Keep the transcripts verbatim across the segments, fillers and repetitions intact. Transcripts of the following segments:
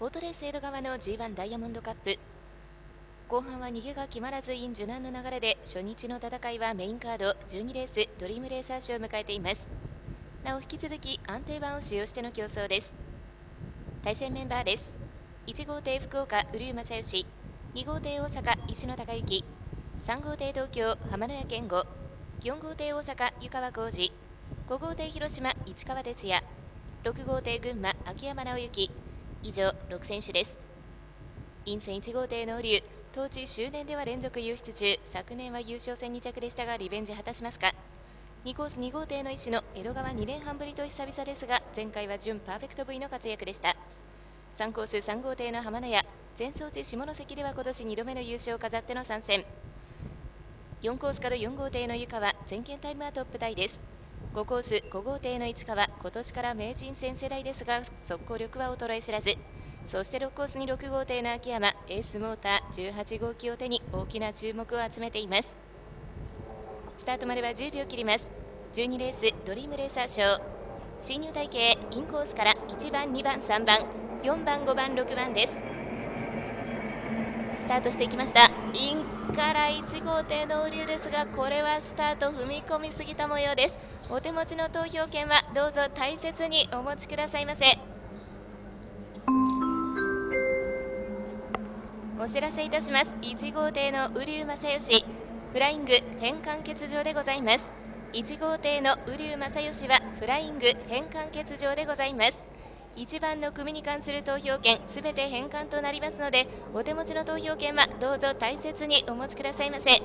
ボートレース江戸川の ジーワン ダイヤモンドカップ、後半は逃げが決まらずイン受難の流れで、初日の戦いはメインカードじゅうにレースドリームレーサー賞を迎えています。なお引き続き安定版を使用しての競争です。対戦メンバーです。いち号艇福岡瓜生正義、に号艇大阪石野孝之、さん号艇東京浜野谷健吾、よん号艇大阪湯川浩二、ご号艇広島市川哲也、ろく号艇群馬秋山直之、以上ろく選手です。院選いち号艇の瓜生、当地終年では連続優出中、昨年は優勝戦に着でしたがリベンジ果たしますか。にコースに号艇の石野、江戸川にねんはんぶりと久々ですが前回は準パーフェクト V の活躍でした。さんコースさん号艇の浜野谷、前走地下関では今年にどめの優勝を飾っての参戦。よんコースからよん号艇の湯川、全県タイムはトップタイです。ごコースご号艇の市川、今年から名人戦世代ですが速攻力は衰え知らず。そしてろくコースにろく号艇の秋山、エースモーターじゅうはち号機を手に大きな注目を集めています。スタートまではじゅうびょう切ります。じゅうにレースドリームレーサー賞、進入隊形インコースからいちばんにばんさんばんよんばんごばんろくばんです。スタートしていきました。インからいち号艇の瓜生ですが、これはスタート踏み込みすぎた模様です。お手持ちの投票券はどうぞ大切にお持ちくださいませ。お知らせいたします。いち号艇の瓜生正義、フライング変換欠場でございます。いち号艇の瓜生正義はフライング変換欠場でございます。いちばんの組に関する投票券すべて返還となりますので、お手持ちの投票券はどうぞ大切にお持ちくださいませ。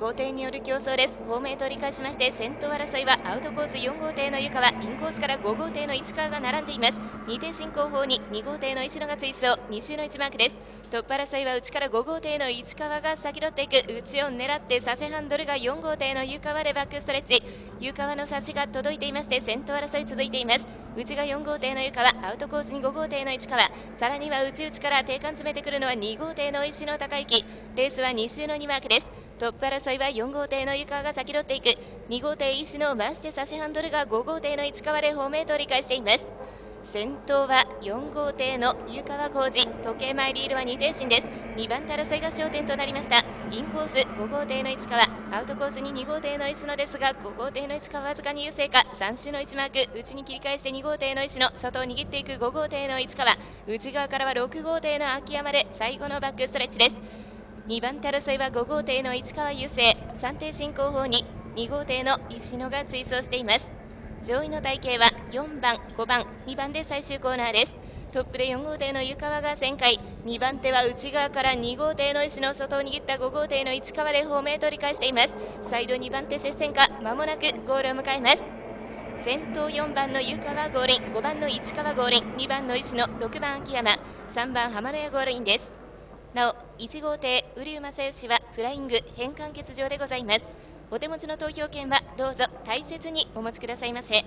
後艇による競争です。方面と折り返しまして先頭争いはアウトコースよん号艇の湯川、インコースからご号艇の市川が並んでいます。に艇進行方にに号艇の石野が追走、に周のいちマークです。トップ争いは内からご号艇の市川が先取っていく。内を狙って差しハンドルがよん号艇の湯川でバックストレッチ、湯川の差しが届いていまして先頭争い続いています。内がよん号艇の湯川、アウトコースにご号艇の市川、さらには内々から定冠詰めてくるのはに号艇の石野孝之、レースはに周のにマークです。トップ争いはよん号艇の湯川が先取っていく。に号艇石野を回して差しハンドルがご号艇の市川で方面と折り返しています。先頭はよん号艇の湯川浩二、時計前リードはに艇進です。にばん手争いが焦点となりました。インコースご号艇の市川、アウトコースにに号艇の石野ですがご号艇の市川わずかに優勢か。さん周のいちマーク、内に切り返してに号艇の石野、外を握っていくご号艇の市川、内側からはろく号艇の秋山で最後のバックストレッチです。にばん手争いはご号艇の市川優勢、さん艇進後方にに号艇の石野が追走しています。上位の隊形はよんばん、ごばん、にばんで最終コーナーです。トップでよん号艇の湯川が旋回、にばん手は内側からに号艇の石野、外を握ったご号艇の市川で方面取り返しています。再度にばん手接戦か、間もなくゴールを迎えます。先頭よんばんの湯川合輪、ごばんの市川合輪、にばんの石野、ろくばん秋山、さんばん浜野谷合輪です。なおいち号艇瓜生正義はフライング変換欠場でございます。お手持ちの投票券はどうぞ大切にお持ちくださいませ。